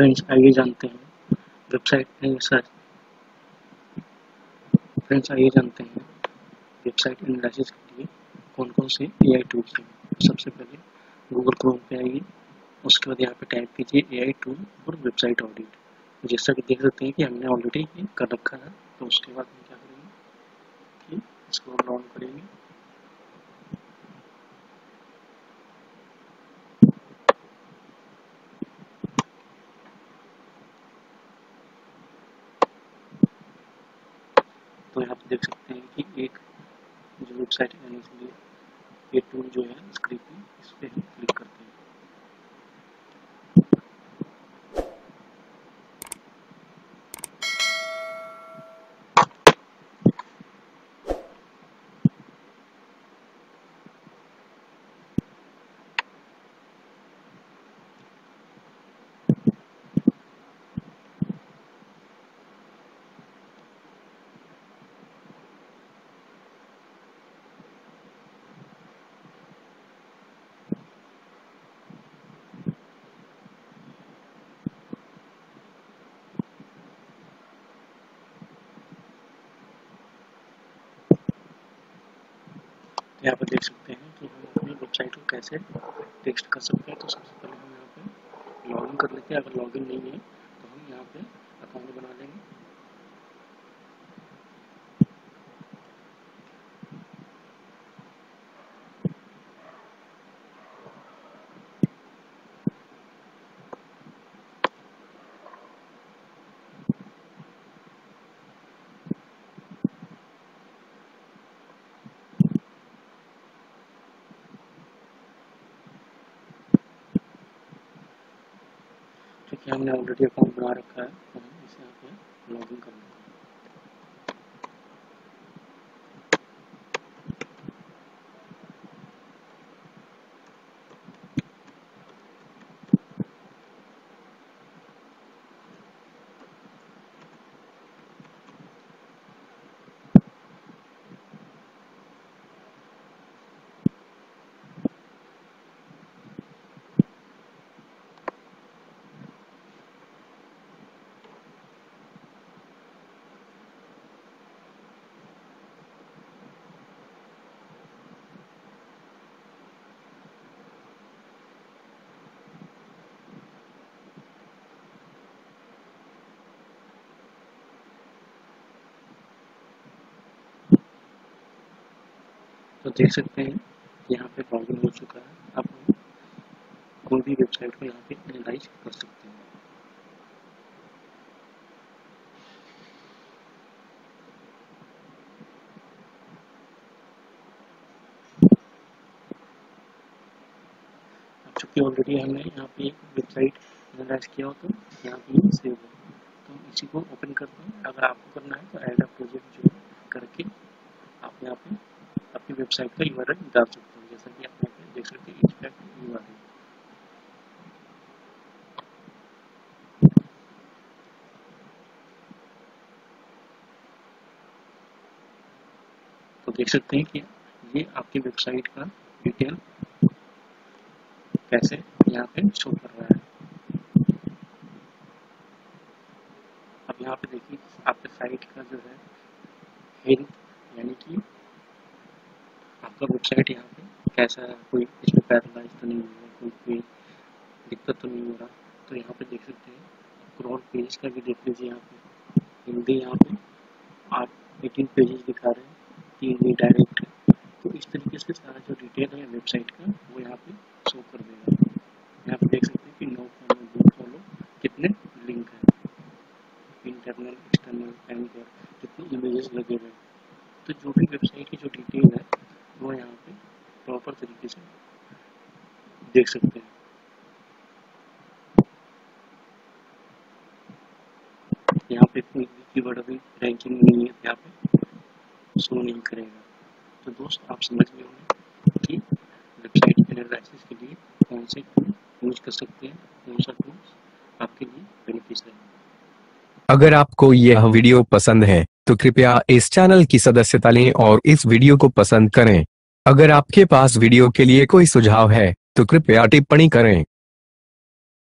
Friends आइए जानते हैं वेबसाइट सर्च। फ्रेंड्स आइए जानते हैं वेबसाइट एनालिसिस के लिए कौन कौन से AI टूल्स हैं। सबसे पहले गूगल क्रोम पे आइए, उसके बाद यहाँ पे टाइप कीजिए AI टूल और वेबसाइट ऑडिट। जैसा कि देख सकते हैं कि हमने ऑलरेडी ये कर रखा है, तो उसके बाद हम क्या करेंगे कि इसको डाउन करेंगे। तो यहाँ पे देख सकते हैं कि एक जो वेबसाइट है इसलिए ये टूल जो है स्क्रैपी, इस पर हम क्लिक करते हैं। यहाँ पर देख सकते हैं कि हम अपनी वेबसाइट को कैसे टेक्स्ट कर सकते हैं। तो सबसे पहले हम यहाँ पे लॉगिन कर लेते हैं। अगर लॉगिन नहीं है तो हम यहाँ पे अकाउंट बना लेंगे। हमने ऑलरेडी अकाउंट बना रखा है, तो हम इसे यहाँ पे लॉग इन कर लेंगे। तो देख सकते हैं यहाँ पे लॉगिन हो चुका है। आप कोई भी वेबसाइट को यहाँ पे एनालाइज कर सकते हैं। अब चूँकि ऑलरेडी हमने यहाँ पे वेबसाइट एनालाइज किया हो, तो यहाँ पे सेव हो, तो इसी को ओपन करते हैं। अगर आपको करना है तो ऐड अ प्रोजेक्ट जो करके आप यहाँ पे अपनी वेबसाइट का URL डाल सकते हैं। जैसा कि आप यहाँ पे देख सकते हैं इसका URL। तो देख सकते हैं कि ये आपकी वेबसाइट का डिटेल कैसे यहाँ पे शो कर रहा है। अब यहाँ पे देखिए आपके साइट का जो है हेल्थ, यानी कि आपका वेबसाइट यहाँ पे कैसा है, कोई इसमें पैरालाइज तो नहीं हो रहा, कोई दिक्कत तो नहीं हो रहा। तो यहाँ पे देख सकते हैं क्रॉल पेज का भी देख लीजिए। यहाँ पे हिंदी, यहाँ पे आप 18 पेजेस दिखा रहे हैं कि ये डायरेक्ट है। तो इस तरीके से सारा जो डिटेल है वेबसाइट का वो यहाँ पे शो कर देगा। यहाँ पे देख सकते हैं कि नो फॉलो, डू फॉलो, कितने लिंक हैं, इंटरनल, एक्सटर्नल, पैन कार्ड, कितने इमेजेस लगे हुए हैं। तो जो भी वेबसाइट की जो डिटेल है वो यहाँ पे प्रॉपर तरीके से देख सकते हैं। यहाँ पे कोई कीवर्ड अभी रैंकिंग नहीं है, यहाँ पे शो नहीं करेगा। तो दोस्त आप समझ गए होंगे कि वेबसाइट एनालिसिस के लिए कौन से टूल यूज कर सकते हैं, कौन सा टूल आपके लिए बेनिफिशियल है। अगर आपको यह वीडियो पसंद है तो कृपया इस चैनल की सदस्यता लें और इस वीडियो को पसंद करें। अगर आपके पास वीडियो के लिए कोई सुझाव है तो कृपया टिप्पणी करें।